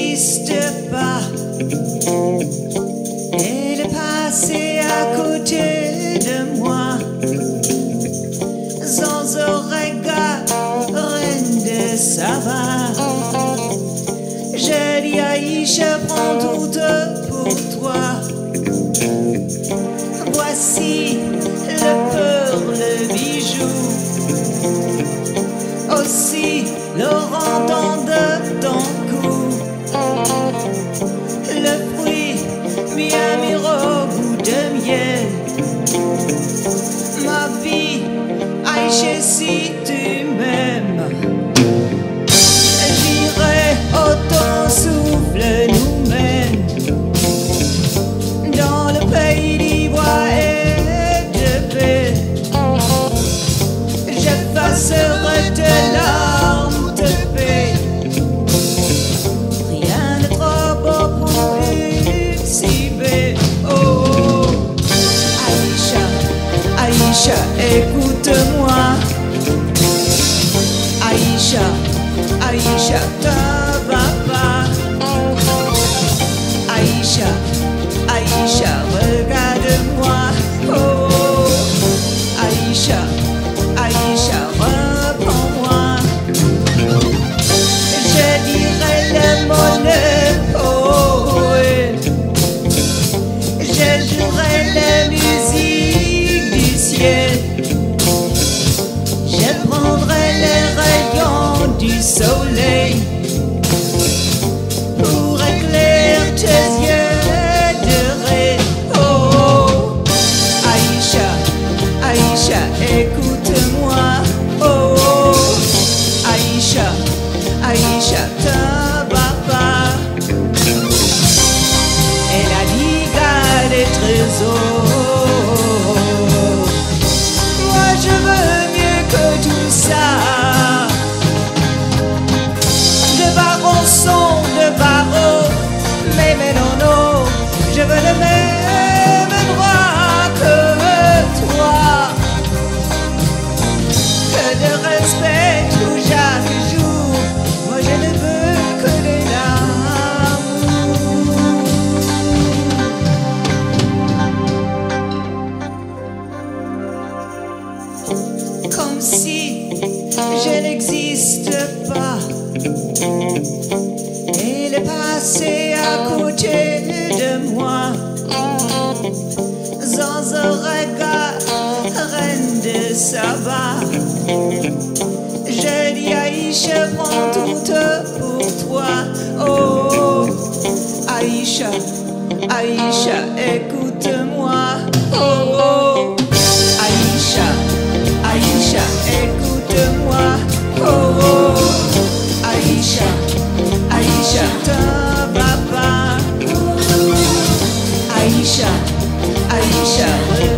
n'existe pas. Elle est passée à côté de moi, sans un regard, reine de Saba. J'ai dit Aïcha, prends tout pour toi. Voici le peur, le bijou, aussi le rendant de ton cou, le fruit mi-amir au goût de miel. Ma vie, Aïcha, si tu m'aimes, j'irai où ton souffle nous mène, dans le pays d'ivoire et de paix. J'effacerai de larmes de paix. Rien de trop beau pour exhiber. Oh, Aïcha, Aïcha, écoute-moi. Aïcha, Aïcha, t'en vas pas. Aïcha, Aïcha, regarde-moi. Oh, Aïcha, Aïcha, reprends-moi. Je dirai les mots, oh oui. Je jouerai la musique du ciel. Je prendrai les rayons du soleil pour éclairer tes yeux de rêve. Oh, Aïcha, Aïcha, écoute-moi. Oh, Aïcha, Aïcha, t'en vas pas. Et la liga des trésors, moi je veux mieux que tout ça. De barons sont de barreaux, mais non, non, je veux le même droit que toi. Que de respect tout chaque jour, moi je ne veux que de l'amour. Comme si je n'existe pas. Elle est passée à côté de moi, sans un regard, reine de Saba. Je dis Aïcha, prends tout pour toi. Oh, Aïcha, Aïcha, écoute-moi. Oh, Aïcha, Aïcha, écoute-moi. Oh, Aïcha, Aïcha, t'en vas pas. Aïcha, Aïcha,